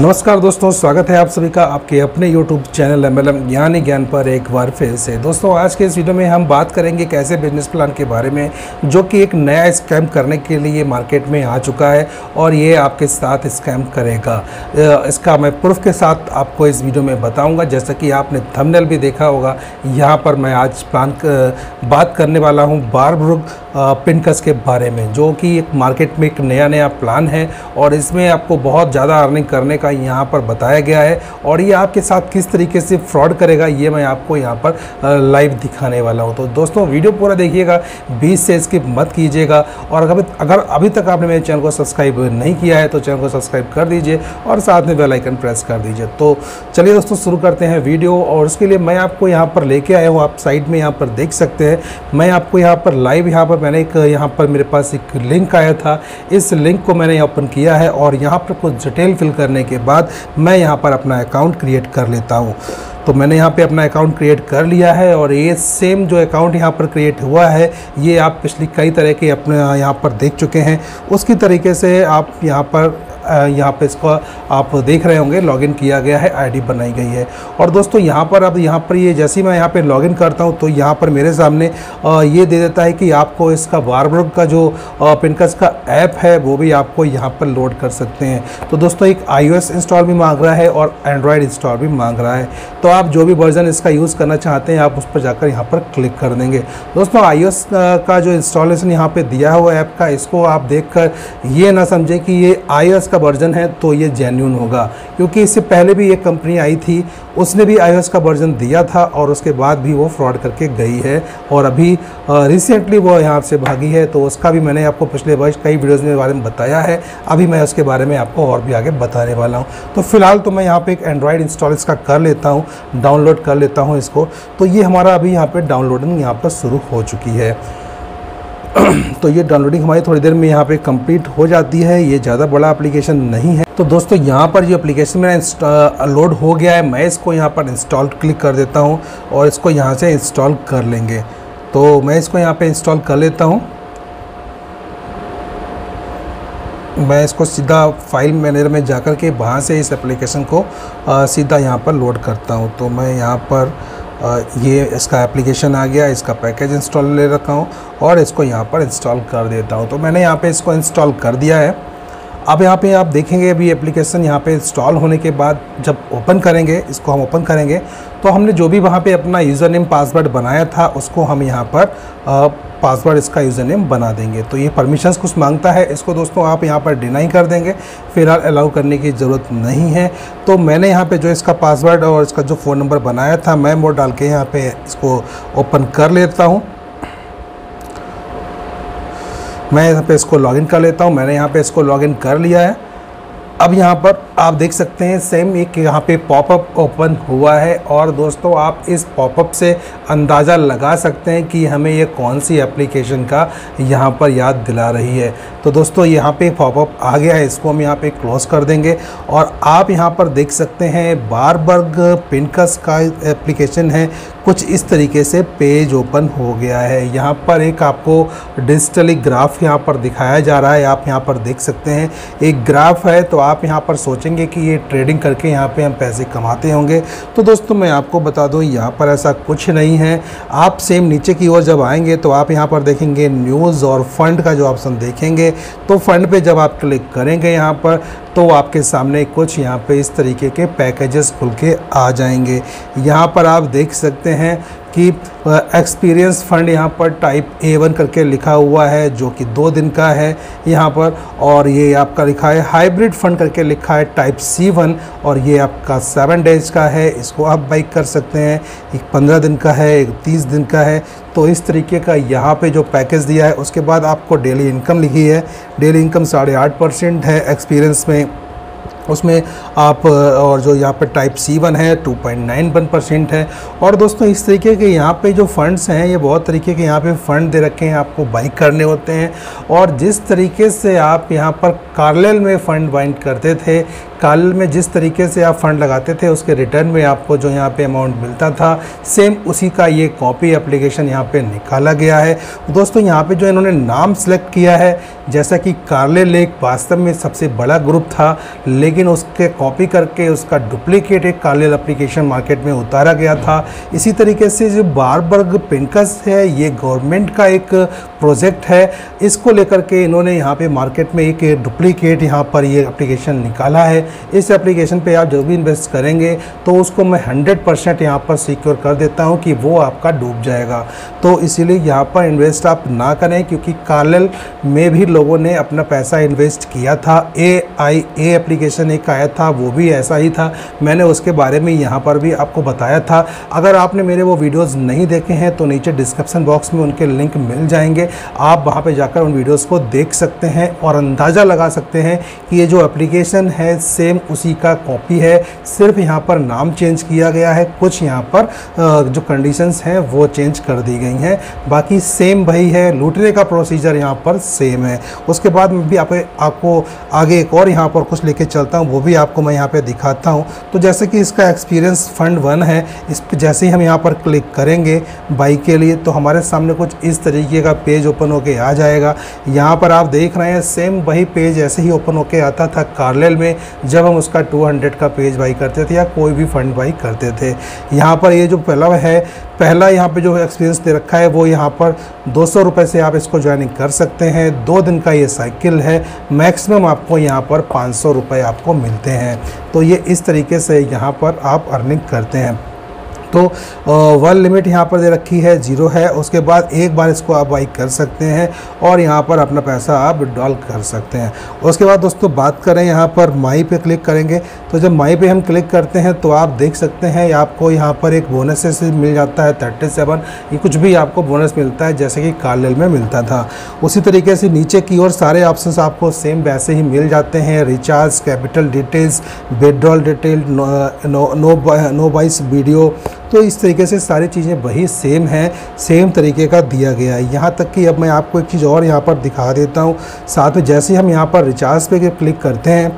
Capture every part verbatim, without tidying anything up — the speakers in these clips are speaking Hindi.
नमस्कार दोस्तों, स्वागत है आप सभी का आपके अपने YouTube channel M L M ज्ञान ही ज्ञान पर एक बार फिर से। दोस्तों, आज के इस वीडियो में हम बात करेंगे एक ऐसे बिजनेस प्लान के बारे में जो कि एक नया स्कैम करने के लिए मार्केट में आ चुका है और ये आपके साथ स्कैम करेगा। इसका मैं प्रूफ के साथ आपको इस वीडियो में बताऊँगा। जैसा कि आपने थंबनेल भी देखा होगा, यहाँ पर मैं आज प्लान बात करने वाला हूँ वार्बर्ग पिनकस के बारे में, जो कि एक मार्केट में एक नया नया प्लान है और इसमें आपको बहुत ज़्यादा अर्निंग करने का यहाँ पर बताया गया है। और ये आपके साथ किस तरीके से फ्रॉड करेगा ये मैं आपको यहाँ पर लाइव दिखाने वाला हूँ। तो दोस्तों, वीडियो पूरा देखिएगा, बीच से स्किप मत कीजिएगा। और अगर अगर अभी तक आपने मेरे चैनल को सब्सक्राइब नहीं किया है तो चैनल को सब्सक्राइब कर दीजिए और साथ में बेल आइकन प्रेस कर दीजिए। तो चलिए दोस्तों, शुरू करते हैं वीडियो। और उसके लिए मैं आपको यहाँ पर लेके आया हूँ, आप साइड में यहाँ पर देख सकते हैं। मैं आपको यहाँ पर लाइव यहाँ पर मैंने एक यहाँ पर मेरे पास एक लिंक आया था, इस लिंक को मैंने ओपन किया है और यहाँ पर कुछ डिटेल फिल करने के बाद मैं यहाँ पर अपना अकाउंट क्रिएट कर लेता हूँ। तो मैंने यहाँ पे अपना अकाउंट क्रिएट कर लिया है और ये सेम जो अकाउंट यहाँ पर क्रिएट हुआ है ये आप पिछली कई तरह के अपने यहाँ पर देख चुके हैं, उसकी तरीके से आप यहाँ पर यहाँ पे इसको आप देख रहे होंगे। लॉगिन किया गया है, आईडी बनाई गई है। और दोस्तों यहाँ पर अब यहाँ पर ये यह जैसे ही मैं यहाँ पे लॉगिन करता हूँ तो यहाँ पर मेरे सामने ये दे देता है कि आपको इसका वार्बर्ग का जो पिनकस का ऐप है वो भी आपको यहाँ पर लोड कर सकते हैं। तो दोस्तों, एक आई ओ एस इंस्टॉल भी मांग रहा है और एंड्रॉयड इंस्टॉल भी मांग रहा है। तो आप जो भी वर्जन इसका यूज़ करना चाहते हैं आप उस पर जाकर यहाँ पर क्लिक कर देंगे। दोस्तों, आई ओ एस का जो इंस्टॉलेशन यहाँ पर दिया हुआ ऐप का, इसको आप देख कर ये ना समझें कि ये आई ओ एस का वर्जन है तो ये जेन्युइन होगा, क्योंकि इससे पहले भी ये कंपनी आई थी, उसने भी आई ओ एस का वर्जन दिया था और उसके बाद भी वो फ्रॉड करके गई है और अभी रिसेंटली वो यहाँ से भागी है। तो उसका भी मैंने आपको पिछले वर्ष कई वीडियोज़ में बारे में बताया है, अभी मैं उसके बारे में आपको और भी आगे बताने वाला हूँ। तो फिलहाल तो मैं यहाँ पर एक एंड्रॉयड इंस्टॉल इसका कर लेता हूँ, डाउनलोड कर लेता हूँ इसको। तो ये हमारा अभी यहाँ पर डाउनलोडिंग यहाँ पर शुरू हो चुकी है। तो ये डाउनलोडिंग हमारी थोड़ी देर में यहाँ पे कंप्लीट हो जाती है। ये ज़्यादा बड़ा एप्लीकेशन नहीं है। तो दोस्तों, यहाँ पर जो एप्लीकेशन मेरा लोड हो गया है, मैं इसको यहाँ पर इंस्टॉल क्लिक कर देता हूँ और इसको यहाँ से इंस्टॉल कर लेंगे। तो मैं इसको यहाँ पे इंस्टॉल कर लेता हूँ। मैं इसको सीधा फाइल मैनेजर में जाकर के वहाँ से इस एप्लीकेशन को आ, सीधा यहाँ पर लोड करता हूँ। तो मैं यहाँ पर आ, ये इसका एप्लीकेशन आ गया, इसका पैकेज इंस्टॉल ले रखा हूँ और इसको यहाँ पर इंस्टॉल कर देता हूँ। तो मैंने यहाँ पे इसको इंस्टॉल कर दिया है। अब यहाँ पे आप देखेंगे अभी एप्लीकेशन यहाँ पे इंस्टॉल होने के बाद जब ओपन करेंगे, इसको हम ओपन करेंगे तो हमने जो भी वहाँ पे अपना यूज़र नेम पासवर्ड बनाया था उसको हम यहाँ पर पासवर्ड इसका यूज़र नेम बना देंगे। तो ये परमिशंस कुछ मांगता है, इसको दोस्तों आप यहाँ पर डिनाई कर देंगे, फिलहाल अलाउ करने की ज़रूरत नहीं है। तो मैंने यहाँ पे जो इसका पासवर्ड और इसका जो फ़ोन नंबर बनाया था मैं वो डाल के यहाँ पर इसको ओपन कर लेता हूँ। मैं यहाँ पे इसको लॉगिन कर लेता हूँ। मैंने यहाँ पे इसको लॉगिन कर लिया है। अब यहाँ पर आप देख सकते हैं सेम एक यहाँ पे पॉपअप ओपन हुआ है और दोस्तों आप इस पॉपअप से अंदाज़ा लगा सकते हैं कि हमें ये कौन सी एप्लीकेशन का यहाँ पर याद दिला रही है। तो दोस्तों, यहाँ पे पॉपअप आ गया है, इसको हम यहाँ पे क्लोज़ कर देंगे। और आप यहाँ पर देख सकते हैं वार्बर्ग पिनकस का एप्लीकेशन है, कुछ इस तरीके से पेज ओपन हो गया है। यहाँ पर एक आपको डिजिटली ग्राफ यहाँ पर दिखाया जा रहा है, आप यहाँ पर देख सकते हैं एक ग्राफ है। तो आप यहाँ पर सोचेंगे कि ये ट्रेडिंग करके यहाँ पे हम पैसे कमाते होंगे। तो दोस्तों, मैं आपको बता दूँ यहाँ पर ऐसा कुछ नहीं है। आप सेम नीचे की ओर जब आएंगे तो आप यहाँ पर देखेंगे न्यूज़ और फंड का जो ऑप्शन देखेंगे, तो फंड पे जब आप क्लिक करेंगे यहाँ पर तो आपके सामने कुछ यहाँ पे इस तरीके के पैकेजेस खुल के आ जाएंगे। यहाँ पर आप देख सकते हैं कि एक्सपीरियंस फंड यहाँ पर टाइप ए वन करके लिखा हुआ है जो कि दो दिन का है यहाँ पर, और ये आपका लिखा है हाइब्रिड फंड करके लिखा है टाइप सी वन और ये आपका सेवन डेज का है, इसको आप बाई कर सकते हैं। एक पंद्रह दिन का है, एक तीस दिन का है। तो इस तरीके का यहाँ पे जो पैकेज दिया है। उसके बाद आपको डेली इनकम लिखी है, डेली इनकम साढ़े आठ परसेंट है एक्सपीरियंस में, उसमें आप और जो यहाँ पर टाइप सी वन है two point nine one percent है। और दोस्तों, इस तरीके के यहाँ पे जो फंड्स हैं ये बहुत तरीके के यहाँ पे फ़ंड दे रखे हैं, आपको बाई करने होते हैं। और जिस तरीके से आप यहाँ पर कार्लेल में फ़ंड बाइंड करते थे, काल में जिस तरीके से आप फ़ंड लगाते थे उसके रिटर्न में आपको जो यहाँ पे अमाउंट मिलता था सेम उसी का ये कॉपी एप्लीकेशन यहाँ पे निकाला गया है। दोस्तों यहाँ पे जो इन्होंने नाम सेलेक्ट किया है, जैसा कि कार्ले लेक वास्तव में सबसे बड़ा ग्रुप था, लेकिन उसके कॉपी करके उसका डुप्लीकेट एक कार्ले एप्लीकेशन मार्केट में उतारा गया था। इसी तरीके से जो वारबर्ग पिंकस है, ये गवर्नमेंट का एक प्रोजेक्ट है, इसको लेकर के इन्होंने यहाँ पर मार्केट में एक डुप्लीकेट यहाँ पर ये एप्लीकेशन निकाला है। इस एप्लीकेशन पे आप जो भी इन्वेस्ट करेंगे तो उसको मैं हंड्रेड परसेंट यहाँ पर सिक्योर कर देता हूँ कि वो आपका डूब जाएगा। तो इसीलिए यहाँ पर इन्वेस्ट आप ना करें, क्योंकि कार्लेल में भी लोगों ने अपना पैसा इन्वेस्ट किया था। ए आई ए एप्लीकेशन एक आया था, वो भी ऐसा ही था, मैंने उसके बारे में यहाँ पर भी आपको बताया था। अगर आपने मेरे वो वीडियोज़ नहीं देखे हैं तो नीचे डिस्क्रिप्सन बॉक्स में उनके लिंक मिल जाएंगे, आप वहाँ पर जाकर उन वीडियोज़ को देख सकते हैं और अंदाज़ा लगा सकते हैं कि ये जो एप्लीकेशन है सेम उसी का कॉपी है, सिर्फ यहाँ पर नाम चेंज किया गया है, कुछ यहाँ पर जो कंडीशंस हैं वो चेंज कर दी गई हैं, बाकी सेम वही है। लूटने का प्रोसीजर यहाँ पर सेम है। उसके बाद भी आप, आपको आगे एक और यहाँ पर कुछ लेके चलता हूँ, वो भी आपको मैं यहाँ पे दिखाता हूँ। तो जैसे कि इसका एक्सपीरियंस फंड वन है, इस पर जैसे ही हम यहाँ पर क्लिक करेंगे बाई के लिए तो हमारे सामने कुछ इस तरीके का पेज ओपन होके आ जाएगा। यहाँ पर आप देख रहे हैं सेम वही पेज ऐसे ही ओपन होके आता था कार्लेल में, जब हम उसका टू हंड्रेड का पेज बाई करते थे या कोई भी फंड बाई करते थे। यहाँ पर ये जो पहला है, पहला यहाँ पे जो एक्सपीरियंस दे रखा है वो यहाँ पर दो सौ रुपये से आप इसको ज्वाइनिंग कर सकते हैं। दो दिन का ये साइकिल है, मैक्सिमम आपको यहाँ पर पाँच सौ रुपये आपको मिलते हैं। तो ये इस तरीके से यहाँ पर आप अर्निंग करते हैं। तो वन लिमिट यहाँ पर दे रखी है, जीरो है, उसके बाद एक बार इसको आप बाई कर सकते हैं और यहाँ पर अपना पैसा आप विड्रॉल कर सकते हैं। उसके बाद दोस्तों बात करें, यहाँ पर माई पे क्लिक करेंगे तो जब माई पे हम क्लिक करते हैं तो आप देख सकते हैं आपको यहाँ पर एक बोनस मिल जाता है थर्टी सेवन, ये कुछ भी आपको बोनस मिलता है जैसे कि कार्लेल में मिलता था। उसी तरीके से नीचे की ओर सारे ऑप्शन आपको सेम वैसे ही मिल जाते हैं, recharge, capital details, withdrawal detail, no bias video, तो इस तरीके से सारी चीज़ें वही सेम हैं, सेम तरीके का दिया गया है। यहाँ तक कि अब मैं आपको एक चीज़ और यहाँ पर दिखा देता हूँ, साथ में जैसे ही हम यहाँ पर रिचार्ज पे क्लिक करते हैं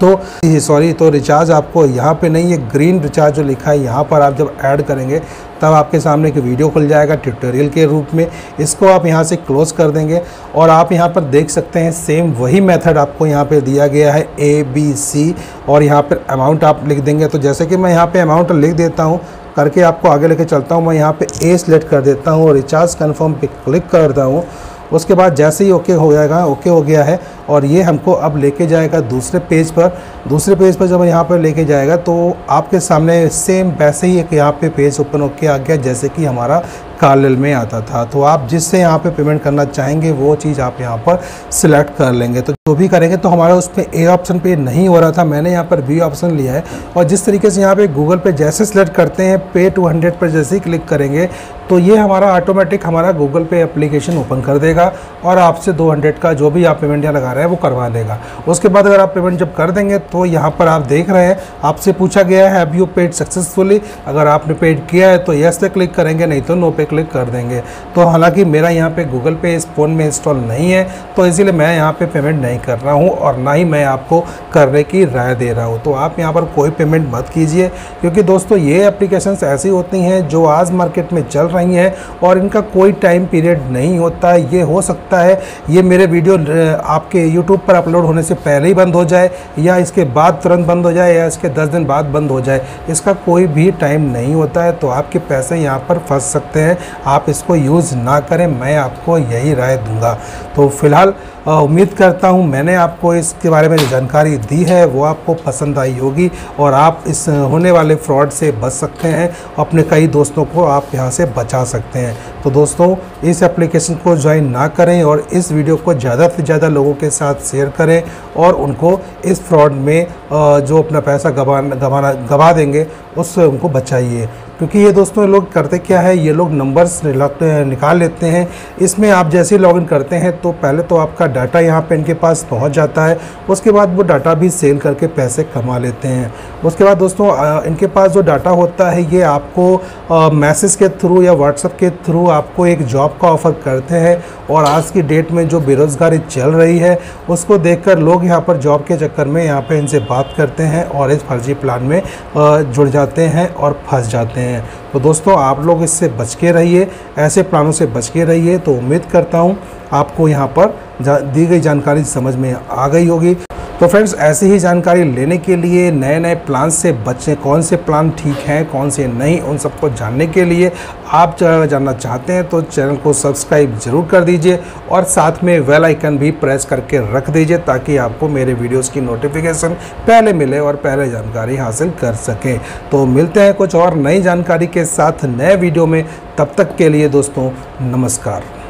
तो सॉरी तो रिचार्ज आपको यहाँ पे नहीं, ये ग्रीन रिचार्ज जो लिखा है यहाँ पर आप जब ऐड करेंगे तब आपके सामने एक वीडियो खुल जाएगा ट्यूटोरियल के रूप में। इसको आप यहाँ से क्लोज कर देंगे और आप यहाँ पर देख सकते हैं सेम वही मेथड आपको यहाँ पे दिया गया है, ए बी सी, और यहाँ पर अमाउंट आप लिख देंगे। तो जैसे कि मैं यहाँ पर अमाउंट लिख देता हूँ करके आपको आगे लेके चलता हूँ, मैं यहाँ पे ए सेलेक्ट कर देता हूँ और रिचार्ज कन्फर्म पे क्लिक करता हूँ। उसके बाद जैसे ही ओके हो जाएगा, ओके हो गया है, और ये हमको अब लेके जाएगा दूसरे पेज पर। दूसरे पेज पर जब यहाँ पर लेके जाएगा तो आपके सामने सेम वैसे ही एक यहाँ पे पेज ओपन होके आ गया जैसे कि हमारा कार्लेल में आता था। तो आप जिससे यहाँ पे पेमेंट करना चाहेंगे वो चीज़ आप यहाँ पर सिलेक्ट कर लेंगे। तो जो भी करेंगे तो हमारा उस पर ए ऑप्शन पे नहीं हो रहा था, मैंने यहाँ पर बी ऑप्शन लिया है। और जिस तरीके से यहाँ पे गूगल पे जैसे सिलेक्ट करते हैं, पे टू हंड्रेड पर जैसे ही क्लिक करेंगे तो ये हमारा ऑटोमेटिक हमारा गूगल पे एप्लीकेशन ओपन कर देगा और आपसे दो हंड्रेड का जो भी आप पेमेंट यहाँ लगा रहे हैं वो करवा देगा। उसके बाद अगर आप पेमेंट जब कर देंगे तो यहाँ पर आप देख रहे हैं आपसे पूछा गया है हैव यू पेड सक्सेसफुली, अगर आपने पेड किया है तो यस पे क्लिक करेंगे, नहीं तो नो पे क्लिक कर देंगे। तो हालांकि मेरा यहाँ पे गूगल पे इस फ़ोन में इंस्टॉल नहीं है तो इसीलिए मैं यहाँ पे पेमेंट नहीं कर रहा हूँ और ना ही मैं आपको करने की राय दे रहा हूँ। तो आप यहाँ पर कोई पेमेंट मत कीजिए, क्योंकि दोस्तों ये एप्लीकेशंस ऐसी होती हैं जो आज मार्केट में चल रही हैं और इनका कोई टाइम पीरियड नहीं होता है। ये हो सकता है ये मेरे वीडियो आपके यूट्यूब पर अपलोड होने से पहले ही बंद हो जाए या इसके बाद तुरंत बंद हो जाए या इसके दस दिन बाद बंद हो जाए, इसका कोई भी टाइम नहीं होता है। तो आपके पैसे यहाँ पर फंस सकते हैं, आप इसको यूज़ ना करें, मैं आपको यही राय दूंगा। तो फिलहाल उम्मीद करता हूं मैंने आपको इसके बारे में जो जानकारी दी है वो आपको पसंद आई होगी और आप इस होने वाले फ्रॉड से बच सकते हैं, अपने कई दोस्तों को आप यहां से बचा सकते हैं। तो दोस्तों इस एप्लीकेशन को ज्वाइन ना करें और इस वीडियो को ज़्यादा से ज़्यादा लोगों के साथ शेयर करें और उनको इस फ्रॉड में जो अपना पैसा गवा गवाना गवा देंगे उससे उनको बचाइए। क्योंकि ये दोस्तों लोग करते क्या है, ये लोग नंबर्स निकाल लेते हैं, इसमें आप जैसे ही लॉगिन करते हैं तो पहले तो आपका डाटा यहाँ पे इनके पास पहुँच जाता है, उसके बाद वो डाटा भी सेल करके पैसे कमा लेते हैं। उसके बाद दोस्तों इनके पास जो डाटा होता है ये आपको मैसेज के थ्रू या व्हाट्सएप के थ्रू आपको एक जॉब का ऑफ़र करते हैं, और आज की डेट में जो बेरोज़गारी चल रही है उसको देखकर लोग यहाँ पर जॉब के चक्कर में यहाँ पे इनसे बात करते हैं और इस फर्जी प्लान में जुड़ जाते हैं और फंस जाते हैं। तो दोस्तों आप लोग इससे बच के रहिए, ऐसे प्लानों से बच के रहिए। तो उम्मीद करता हूँ आपको यहाँ पर दी गई जानकारी समझ में आ गई होगी। तो फ्रेंड्स ऐसी ही जानकारी लेने के लिए, नए नए प्लान से बचें, कौन से प्लान ठीक हैं कौन से नहीं, उन सबको जानने के लिए आप जानना चाहते हैं तो चैनल को सब्सक्राइब जरूर कर दीजिए और साथ में बेल आइकन भी प्रेस करके रख दीजिए ताकि आपको मेरे वीडियोस की नोटिफिकेशन पहले मिले और पहले जानकारी हासिल कर सकें। तो मिलते हैं कुछ और नई जानकारी के साथ नए वीडियो में, तब तक के लिए दोस्तों नमस्कार।